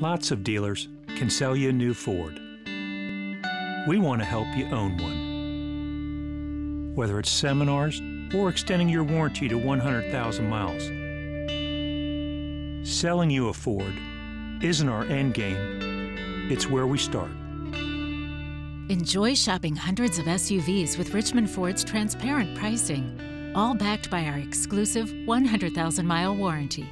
Lots of dealers can sell you a new Ford. We want to help you own one, whether it's seminars or extending your warranty to 100,000 miles. Selling you a Ford isn't our end game, it's where we start. Enjoy shopping hundreds of SUVs with Richmond Ford's transparent pricing, all backed by our exclusive 100,000-mile warranty.